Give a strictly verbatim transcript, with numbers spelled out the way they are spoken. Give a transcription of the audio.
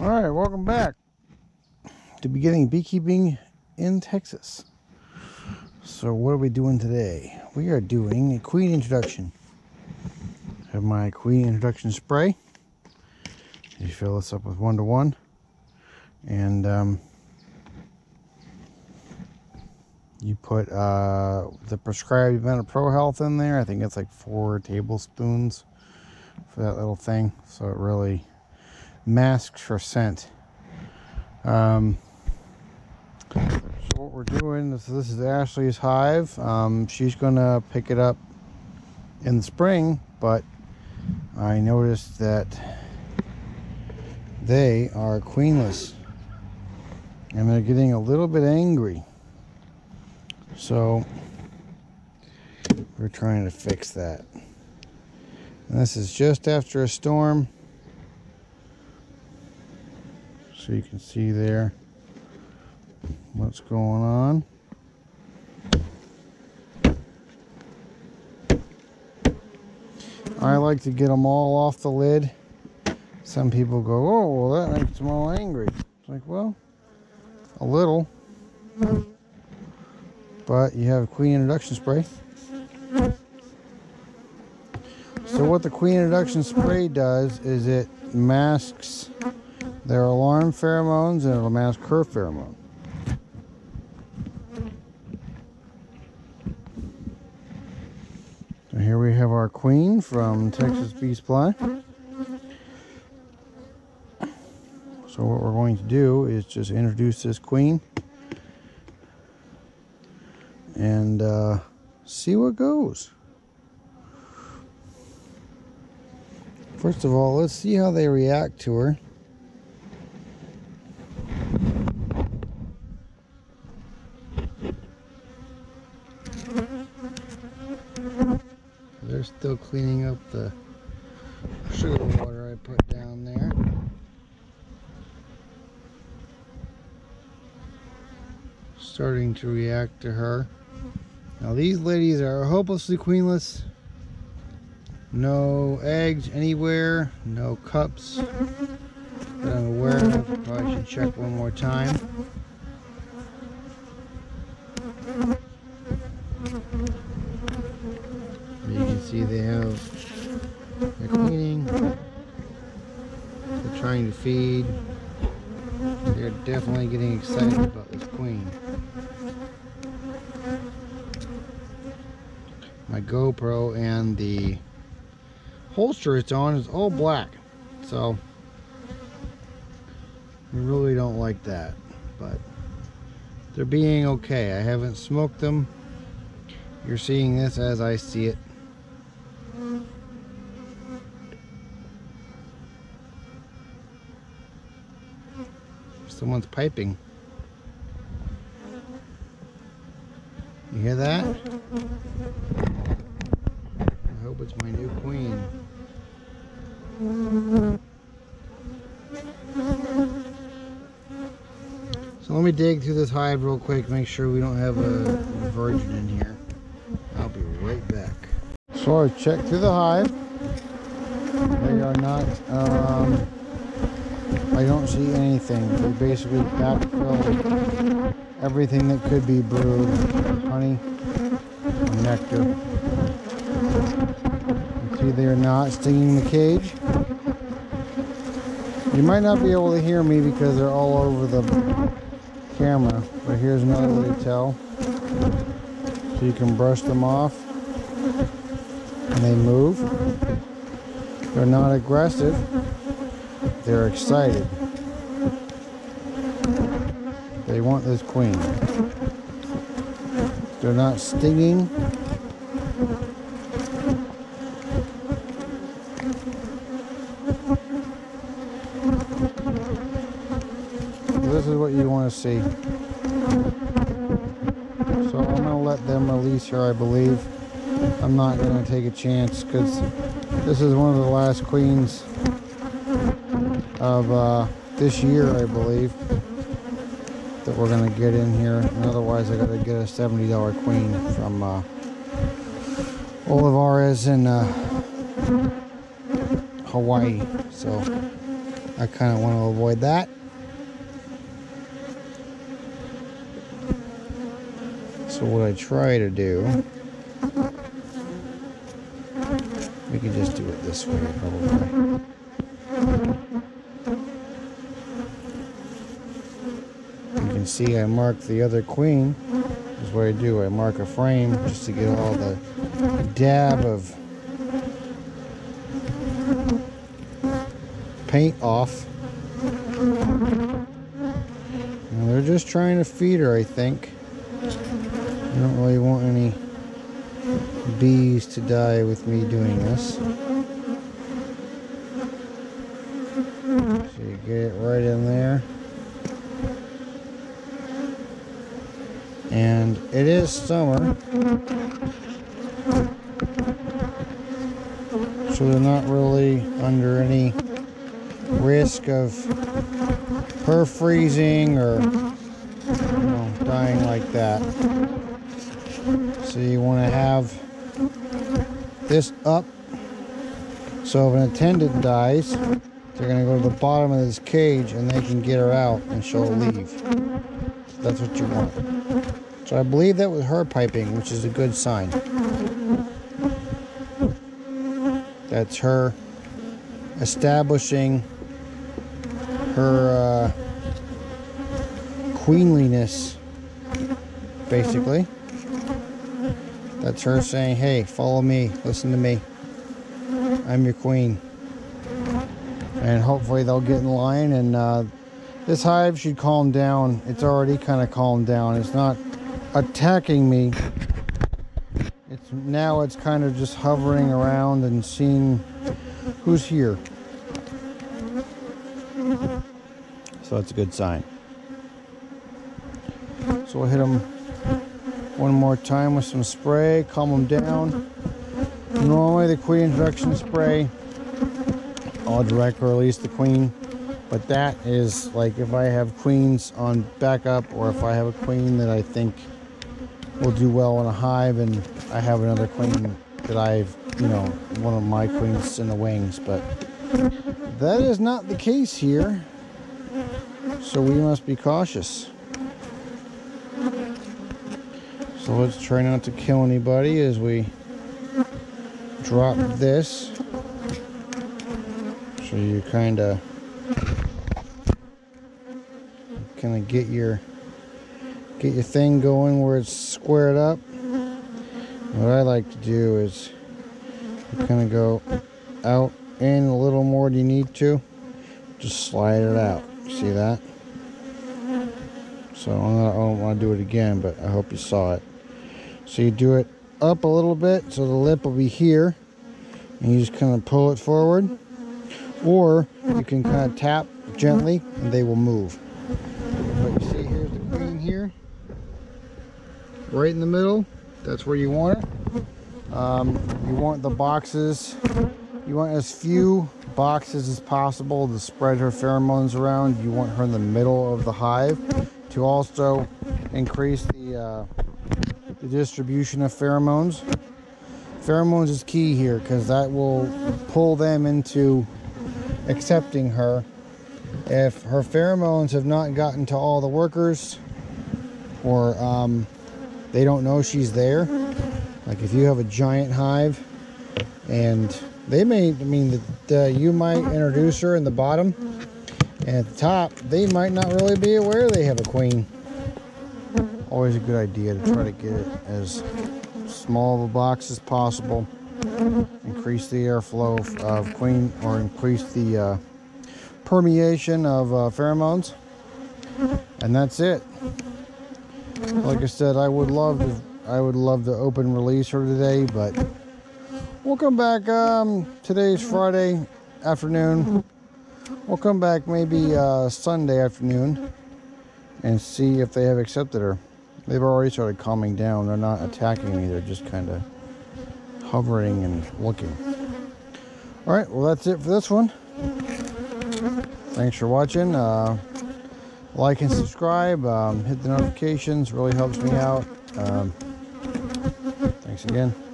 All right, welcome back to Beginning Beekeeping in Texas. So what are we doing today? We are doing a queen introduction. I have my queen introduction spray. You fill this up with one to one, and um, you put uh, the prescribed VenoPro Health in there. I think it's like four tablespoons for that little thing, so it really masks for scent. Um, so what we're doing is, this is Ashley's hive. Um, she's gonna pick it up in the spring, but I noticed that they are queenless and they're getting a little bit angry. So we're trying to fix that. And this is just after a storm. So you can see there what's going on. I like to get them all off the lid. Some people go, oh, well, that makes them all angry. It's like, well, a little. But you have queen introduction spray. So what the queen introduction spray does is it masks their alarm pheromones, and it'll mask her pheromone. So here we have our queen from Texas Bee Supply. So what we're going to do is just introduce this queen and uh, see what goes. First of all, let's see how they react to her. They're still cleaning up the sugar water I put down there. Starting to react to her. Now these ladies are hopelessly queenless. No eggs anywhere, no cups that I'm aware of. Probably should check one more time. You can see they have, they're cleaning, they're trying to feed. They're definitely getting excited about this queen. My GoPro and the holster it's on is all black, so we really don't like that, but they're being okay. I haven't smoked them. You're seeing this as I see it. Someone's piping. You hear that? I hope it's my new queen. So let me dig through this hive real quick, make sure we don't have a, a virgin in here. I'll be right back. So I checked through the hive. They are not, um, I don't see anything. They basically backfill everything that could be brewed, honey, and nectar. You see they are not stinging the cage. You might not be able to hear me because they're all over the camera, but here's another way to tell. So you can brush them off, and they move. They're not aggressive. They're excited. They want this queen. They're not stinging. This is what you want to see. So I'm going to let them release her, I believe. I'm not going to take a chance because this is one of the last queens of uh, this year, I believe, that we're gonna get in here, and otherwise I gotta get a seventy dollar queen from uh, olivares in uh, Hawaii. So I kind of want to avoid that. So what I try to do, we can just do it this way probably. You can see I marked the other queen. That's what I do. I mark a frame just to get all the dab of paint off. And they're just trying to feed her, I think. I don't really want any bees to die with me doing this. So you get it right in there. And it is summer, so they're not really under any risk of her freezing or, you know, dying like that. So you want to have this up, so if an attendant dies, they're going to go to the bottom of this cage and they can get her out and she'll leave. So that's what you want. So I believe that was her piping, which is a good sign. That's her establishing her uh, queenliness, basically. That's her saying, hey, follow me, listen to me. I'm your queen. And hopefully they'll get in line, and uh, this hive should calm down. It's already kind of calmed down. It's not attacking me. It's now it's kind of just hovering around and seeing who's here. So that's a good sign. So we'll hit them one more time with some spray, calm them down. Normally the queen introduction spray, I'll direct release the queen. But that is like if I have queens on backup, or if I have a queen that I think will do well in a hive and I have another queen that I've, you know, one of my queens in the wings. But that is not the case here, so we must be cautious. So let's try not to kill anybody as we drop this. So you kind of kind of get your get your thing going where it's squared up. What I like to do is kind of go out in a little more than you need to, just slide it out. See that? So I don't, I don't want to do it again, but I hope you saw it. So you do it up a little bit, so the lip will be here, and you just kind of pull it forward, or you can kind of tap gently and they will move. But you see, here's the queen here, right in the middle. That's where you want her. Um, you want the boxes, you want as few boxes as possible to spread her pheromones around. You want her in the middle of the hive to also increase the, uh, the distribution of pheromones. Pheromones is key here because that will pull them into accepting her. If her pheromones have not gotten to all the workers, or um, they don't know she's there, like if you have a giant hive and they may, I mean, that uh, you might introduce her in the bottom, and at the top they might not really be aware they have a queen. Always a good idea to try to get it as small of a box as possible. Increase the airflow of queen, or increase the uh, permeation of uh, pheromones. And that's it. Like I said, I would love to, I would love to open release her today, but we'll come back. Um, today's Friday afternoon. We'll come back maybe uh, Sunday afternoon and see if they have accepted her. They've already started calming down. They're not attacking me. They're just kind of hovering and looking. All right, well, that's it for this one. Thanks for watching. Uh, like and subscribe. Um, hit the notifications. Really helps me out. Um, thanks again.